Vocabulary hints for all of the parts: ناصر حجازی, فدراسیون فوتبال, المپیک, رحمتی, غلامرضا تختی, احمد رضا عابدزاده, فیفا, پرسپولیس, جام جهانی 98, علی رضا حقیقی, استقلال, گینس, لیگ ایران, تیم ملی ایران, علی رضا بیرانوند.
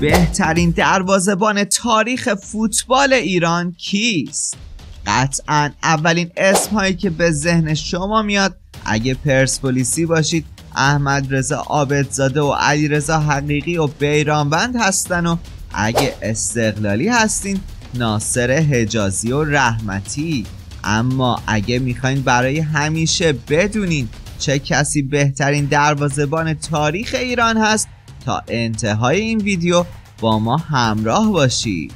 بهترین دروازه‌بان تاریخ فوتبال ایران کیست؟ قطعاً اولین اسم هایی که به ذهن شما میاد اگه پرسپولیسی باشید احمد رضا عابدزاده و علی رضا حقیقی و بیرانوند هستن، و اگه استقلالی هستین ناصر حجازی و رحمتی. اما اگه میخواین برای همیشه بدونین چه کسی بهترین دروازه‌بان تاریخ ایران هست تا انتهای این ویدیو با ما همراه باشید.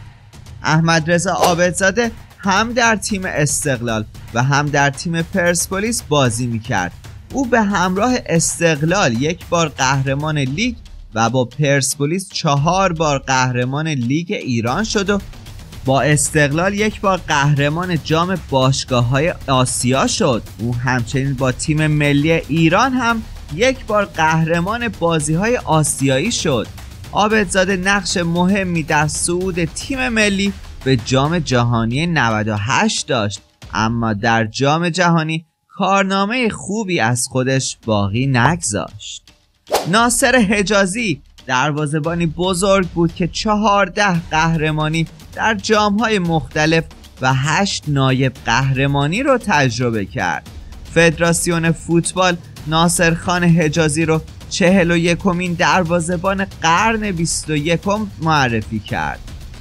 احمد رضا عابدزاده هم در تیم استقلال و هم در تیم پرسپولیس بازی میکرد. او به همراه استقلال یک بار قهرمان لیگ و با پرسپولیس 4 بار قهرمان لیگ ایران شد و با استقلال 1 بار قهرمان جام باشگاه‌های آسیا شد. او همچنین با تیم ملی ایران هم 1 بار قهرمان بازی‌های آسیایی شد. عابدزاده نقش مهمی در صعود تیم ملی به جام جهانی 98 داشت، اما در جام جهانی کارنامه خوبی از خودش باقی نگذاشت. ناصر حجازی دروازه‌بانی بزرگ بود که 14 قهرمانی در جام‌های مختلف و 8 نایب قهرمانی رو تجربه کرد. فدراسیون فوتبال ناصر خان حجازی رو 41مین دروازه‌بان قرن 21 معرفی کرد.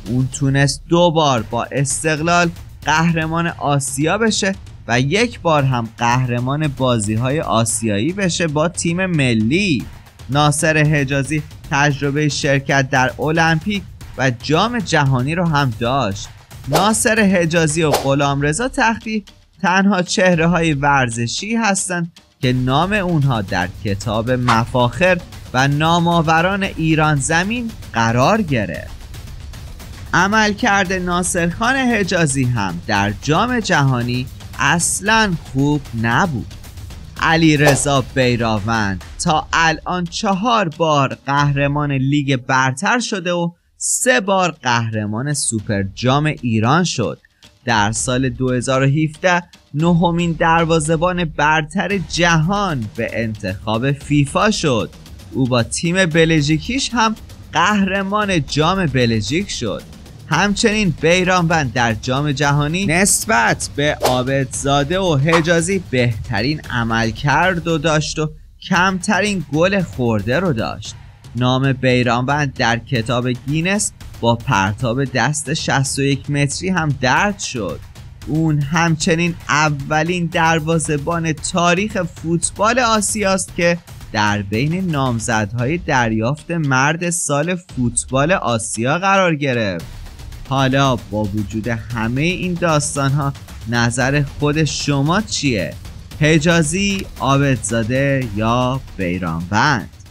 اون تونست 2 بار با استقلال قهرمان آسیا بشه و 1 بار هم قهرمان بازی‌های آسیایی بشه با تیم ملی. ناصر حجازی تجربه شرکت در المپیک و جام جهانی رو هم داشت. ناصر حجازی و غلامرضا تختی تنها چهره‌های ورزشی هستند که نام اونها در کتاب مفاخر و نامآوران ایران زمین قرار گرفت. عملکرد ناصر خان حجازی هم در جام جهانی اصلا خوب نبود. علی رضا بیرانوند تا الان 4 بار قهرمان لیگ برتر شده و 3 بار قهرمان سوپر جام ایران شد. در سال 2017 9مین دروازه‌بان برتر جهان به انتخاب فیفا شد. او با تیم بلژیکیش هم قهرمان جام بلژیک شد. همچنین بیرانوند در جام جهانی نسبت به عابدزاده و حجازی بهترین عملکرد رو داشت و کمترین گل خورده رو داشت. نام بیرانوند در کتاب گینس با پرتاب دست 61 متری هم درج شد. اون همچنین اولین دروازه‌بان تاریخ فوتبال آسیاست که در بین نامزدهای دریافت مرد سال فوتبال آسیا قرار گرفت. حالا با وجود همه این داستانها نظر خود شما چیه؟ حجازی، عابدزاده یا بیرانوند؟